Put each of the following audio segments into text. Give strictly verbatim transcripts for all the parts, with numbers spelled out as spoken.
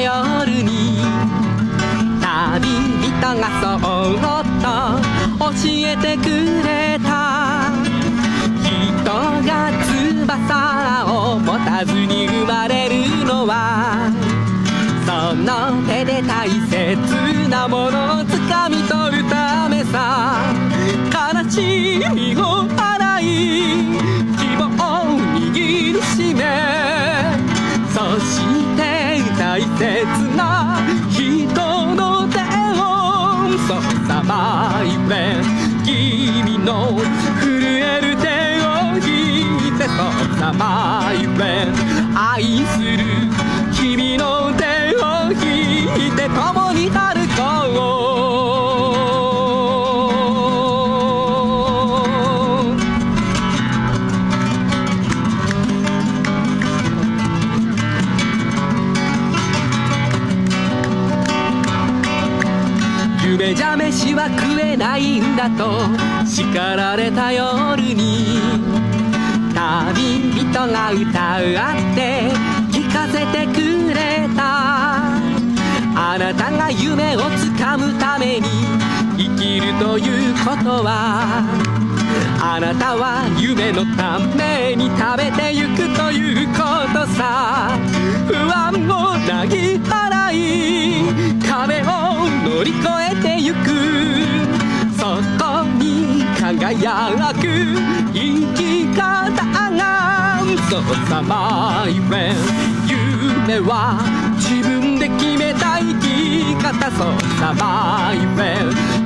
な夜に旅人がそっと教えてくれた。人が翼を持たずに生まれるのは、その手で大切なものを掴み取るためさ。悲しみを払い希望を握りしめ、そして大切な人の手をそっと抱いて、君の震える手を引いてそっと抱いて、愛する君の手を引いて共に歩こう。夢じゃ飯は食えないんだと叱られた夜に、旅人が歌って聞かせてくれた。あなたが夢をつかむために生きるということは、あなたは夢のために食べてゆくということさ。不安をなぎ払い壁を乗り越えてゆく、そこに輝く生き方が。そうさまいめ夢は自分で決めた生き方。そうさまいめ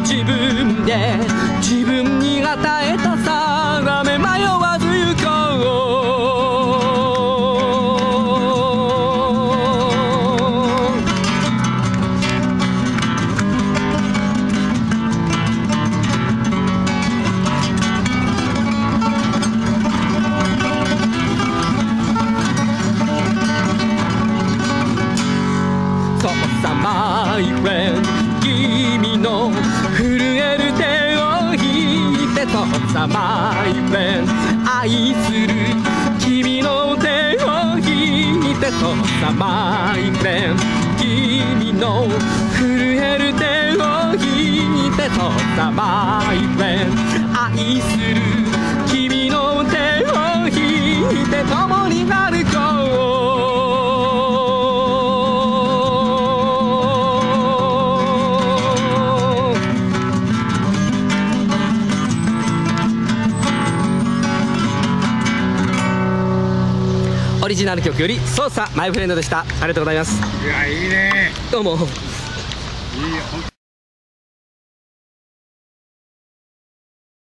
自分で自分に与えた定め、迷わず行こう。君の震える手を引いてとさまいめ、愛する君の手を引いてとさまいめ、君の震える手を引いてとさまいめ、愛する君の手を引いて共に歩こう。オリジナル曲よりそうさマイフレンドでした。ありがとうございます。いや、いいね。どうも。いいよ。